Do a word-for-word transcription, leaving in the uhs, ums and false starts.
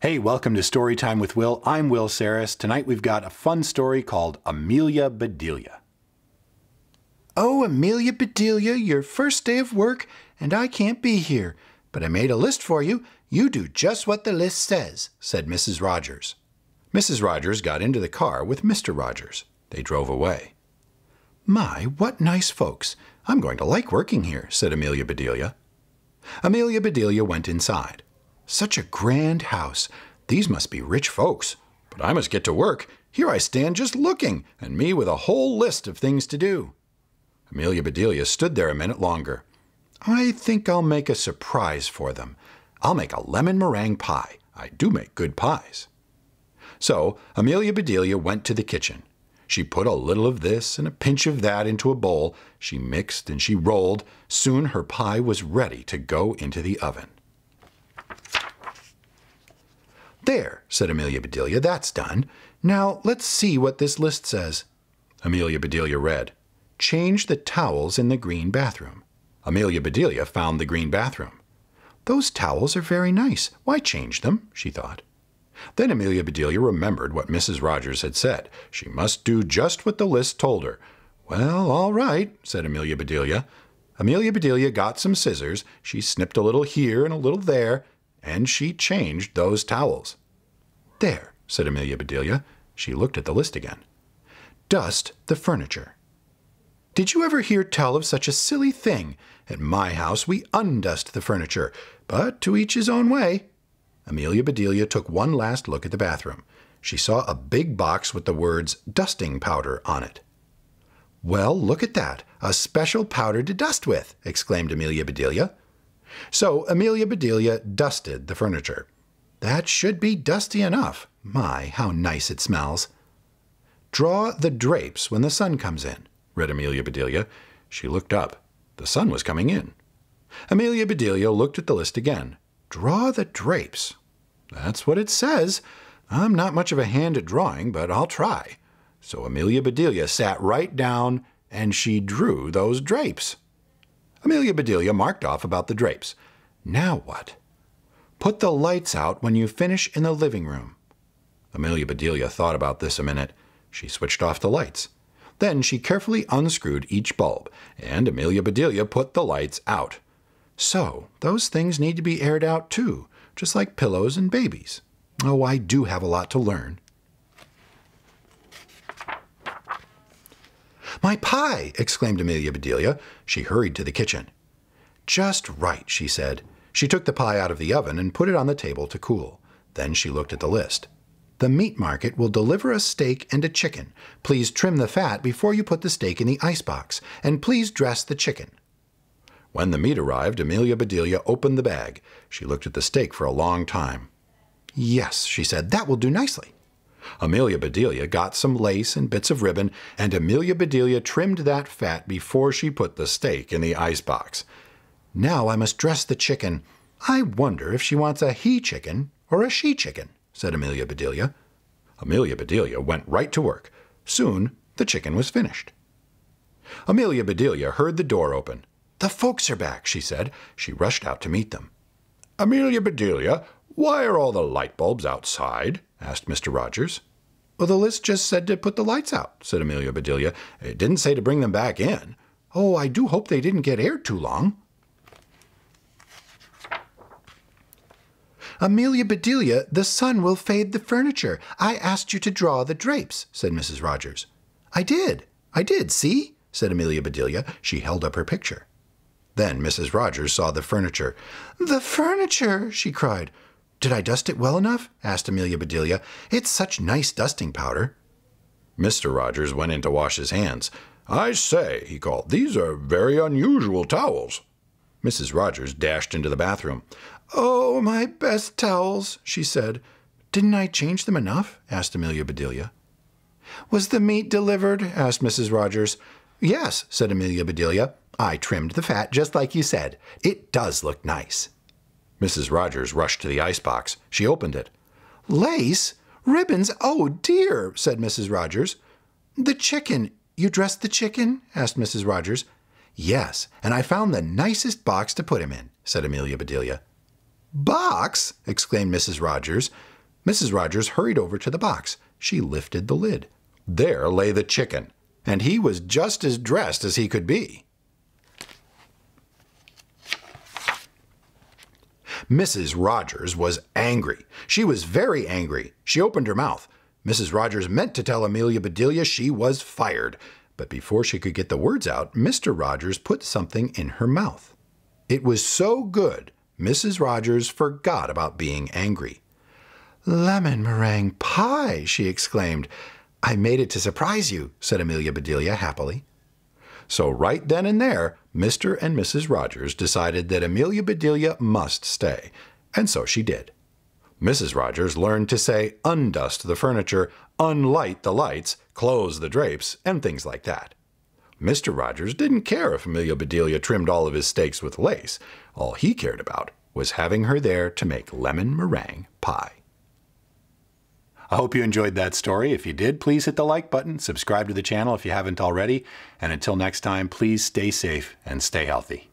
Hey, welcome to Storytime with Will. I'm Will Sarris. Tonight we've got a fun story called Amelia Bedelia. Oh, Amelia Bedelia, your first day of work, and I can't be here. But I made a list for you. You do just what the list says, said Missus Rogers. Missus Rogers got into the car with Mister Rogers. They drove away. My, what nice folks. I'm going to like working here, said Amelia Bedelia. Amelia Bedelia went inside. Such a grand house. These must be rich folks. But I must get to work. Here I stand just looking, and me with a whole list of things to do. Amelia Bedelia stood there a minute longer. I think I'll make a surprise for them. I'll make a lemon meringue pie. I do make good pies. So Amelia Bedelia went to the kitchen. She put a little of this and a pinch of that into a bowl. She mixed and she rolled. Soon her pie was ready to go into the oven. There, said Amelia Bedelia, that's done. Now let's see what this list says. Amelia Bedelia read, change the towels in the green bathroom. Amelia Bedelia found the green bathroom. Those towels are very nice. Why change them? She thought. Then Amelia Bedelia remembered what Missus Rogers had said. She must do just what the list told her. Well, all right, said Amelia Bedelia. Amelia Bedelia got some scissors. She snipped a little here and a little there, and she changed those towels. There, said Amelia Bedelia. She looked at the list again. Dust the furniture. Did you ever hear tell of such a silly thing? At my house we undust the furniture, but to each his own way. Amelia Bedelia took one last look at the bathroom. She saw a big box with the words dusting powder on it. Well, look at that, a special powder to dust with, exclaimed Amelia Bedelia. So Amelia Bedelia dusted the furniture. That should be dusty enough. My, how nice it smells. Draw the drapes when the sun comes in, read Amelia Bedelia. She looked up. The sun was coming in. Amelia Bedelia looked at the list again. Draw the drapes. That's what it says. I'm not much of a hand at drawing, but I'll try. So Amelia Bedelia sat right down and she drew those drapes. Amelia Bedelia marked off about the drapes. Now what? Put the lights out when you finish in the living room. Amelia Bedelia thought about this a minute. She switched off the lights. Then she carefully unscrewed each bulb, and Amelia Bedelia put the lights out. So those things need to be aired out too, just like pillows and babies. Oh, I do have a lot to learn. My pie, exclaimed Amelia Bedelia. She hurried to the kitchen. Just right, she said. She took the pie out of the oven and put it on the table to cool. Then she looked at the list. The meat market will deliver a steak and a chicken. Please trim the fat before you put the steak in the icebox, and please dress the chicken. When the meat arrived, Amelia Bedelia opened the bag. She looked at the steak for a long time. Yes, she said, that will do nicely. Amelia Bedelia got some lace and bits of ribbon, and Amelia Bedelia trimmed that fat before she put the steak in the icebox. Now I must dress the chicken. I wonder if she wants a he chicken or a she chicken, said Amelia Bedelia. Amelia Bedelia went right to work. Soon the chicken was finished. Amelia Bedelia heard the door open. The folks are back, she said. She rushed out to meet them. Amelia Bedelia, why are all the light bulbs outside? Asked Mister Rogers. Well, the list just said to put the lights out, said Amelia Bedelia. It didn't say to bring them back in. Oh, I do hope they didn't get aired too long. Amelia Bedelia, the sun will fade the furniture. I asked you to draw the drapes, said Missus Rogers. I did, I did, see, said Amelia Bedelia. She held up her picture. Then Missus Rogers saw the furniture. The furniture, she cried. Did I dust it well enough? Asked Amelia Bedelia. It's such nice dusting powder. Mister Rogers went in to wash his hands. I say, he called, these are very unusual towels. Missus Rogers dashed into the bathroom. Oh, my best towels, she said. Didn't I change them enough? Asked Amelia Bedelia. Was the meat delivered? Asked Missus Rogers. Yes, said Amelia Bedelia. I trimmed the fat just like you said. It does look nice. Missus Rogers rushed to the icebox. She opened it. Lace? Ribbons? Oh, dear, said Missus Rogers. The chicken. You dressed the chicken? Asked Missus Rogers. Yes, and I found the nicest box to put him in, said Amelia Bedelia. "Box!" exclaimed Missus Rogers. Missus Rogers hurried over to the box. She lifted the lid. There lay the chicken, and he was just as dressed as he could be. Missus Rogers was angry. She was very angry. She opened her mouth. Missus Rogers meant to tell Amelia Bedelia she was fired, but before she could get the words out, Mister Rogers put something in her mouth. It was so good, Missus Rogers forgot about being angry. "Lemon meringue pie!" she exclaimed. "I made it to surprise you," said Amelia Bedelia happily. So right then and there, Mister and Missus Rogers decided that Amelia Bedelia must stay, and so she did. Missus Rogers learned to say undust the furniture, unlight the lights, close the drapes, and things like that. Mister Rogers didn't care if Amelia Bedelia trimmed all of his steaks with lace. All he cared about was having her there to make lemon meringue pie. I hope you enjoyed that story. If you did, please hit the like button, subscribe to the channel if you haven't already, and until next time, please stay safe and stay healthy.